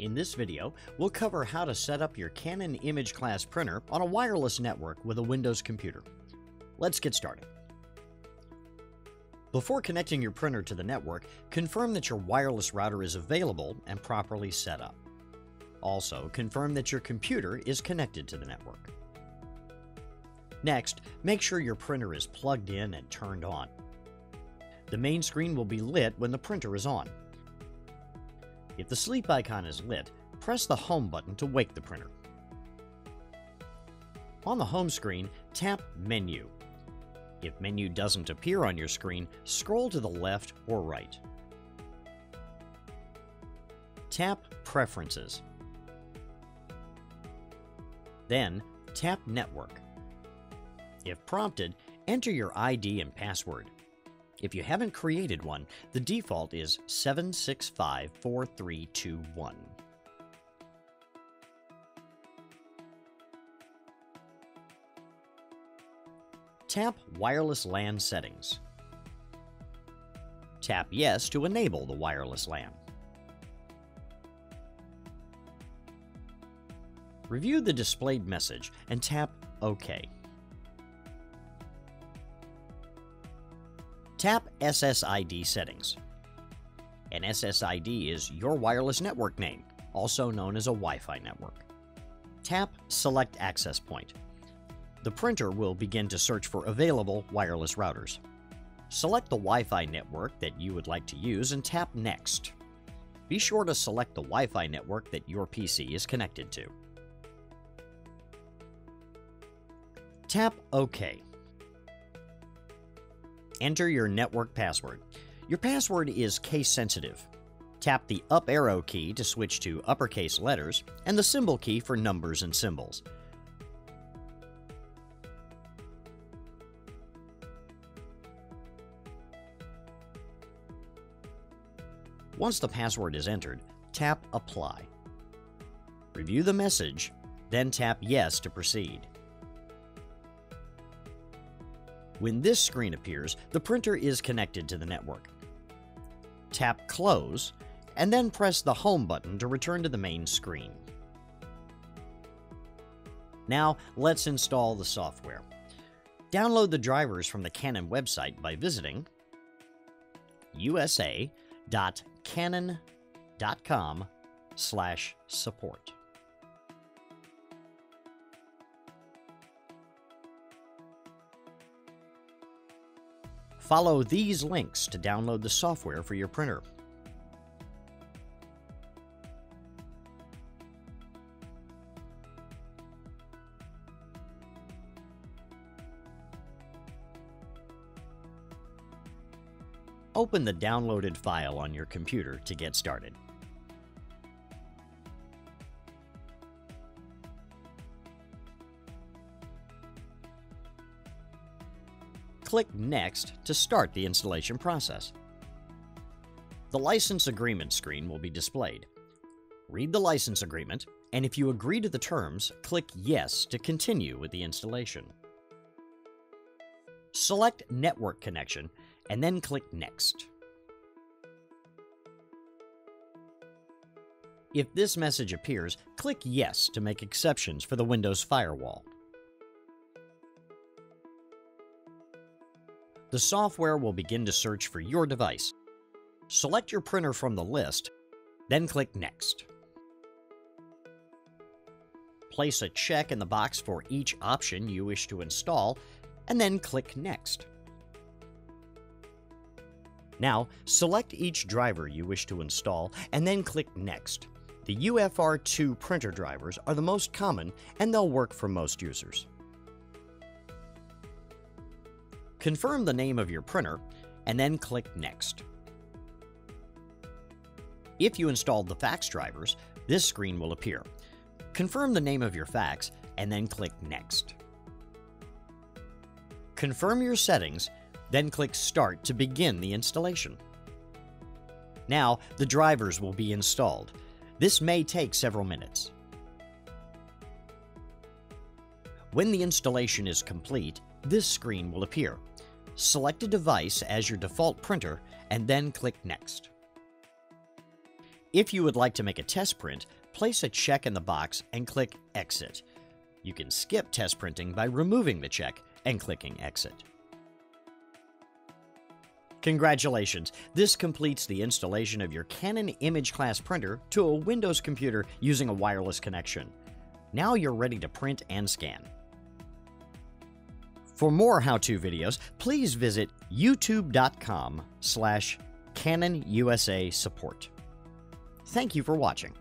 In this video, we'll cover how to set up your Canon imageCLASS printer on a wireless network with a Windows computer. Let's get started. Before connecting your printer to the network, confirm that your wireless router is available and properly set up. Also, confirm that your computer is connected to the network. Next, make sure your printer is plugged in and turned on. The main screen will be lit when the printer is on. If the sleep icon is lit, press the Home button to wake the printer. On the home screen, tap Menu. If Menu doesn't appear on your screen, scroll to the left or right. Tap Preferences. Then, tap Network. If prompted, enter your ID and password. If you haven't created one, the default is 7654321. Tap Wireless LAN Settings. Tap Yes to enable the wireless LAN. Review the displayed message and tap OK. Tap SSID Settings. An SSID is your wireless network name, also known as a Wi-Fi network. Tap Select Access Point. The printer will begin to search for available wireless routers. Select the Wi-Fi network that you would like to use and tap Next. Be sure to select the Wi-Fi network that your PC is connected to. Tap OK. Enter your network password. Your password is case sensitive. Tap the up arrow key to switch to uppercase letters and the symbol key for numbers and symbols. Once the password is entered, tap Apply. Review the message, then tap Yes to proceed. When this screen appears, the printer is connected to the network. Tap Close, and then press the Home button to return to the main screen. Now, let's install the software. Download the drivers from the Canon website by visiting usa.canon.com/support. Follow these links to download the software for your printer. Open the downloaded file on your computer to get started. Click Next to start the installation process. The license agreement screen will be displayed. Read the license agreement, and if you agree to the terms, click Yes to continue with the installation. Select Network Connection, and then click Next. If this message appears, click Yes to make exceptions for the Windows firewall. The software will begin to search for your device. Select your printer from the list, then click Next. Place a check in the box for each option you wish to install, and then click Next. Now, select each driver you wish to install and then click Next. The UFR2 printer drivers are the most common and they'll work for most users. Confirm the name of your printer and then click Next. If you installed the fax drivers, this screen will appear. Confirm the name of your fax and then click Next. Confirm your settings, then click Start to begin the installation. Now, the drivers will be installed. This may take several minutes. When the installation is complete, this screen will appear. Select a device as your default printer and then click Next. If you would like to make a test print, place a check in the box and click Exit. You can skip test printing by removing the check and clicking Exit. Congratulations! This completes the installation of your Canon imageCLASS printer to a Windows computer using a wireless connection. Now you're ready to print and scan. For more how-to videos, please visit youtube.com/CanonUSA support. Thank you for watching.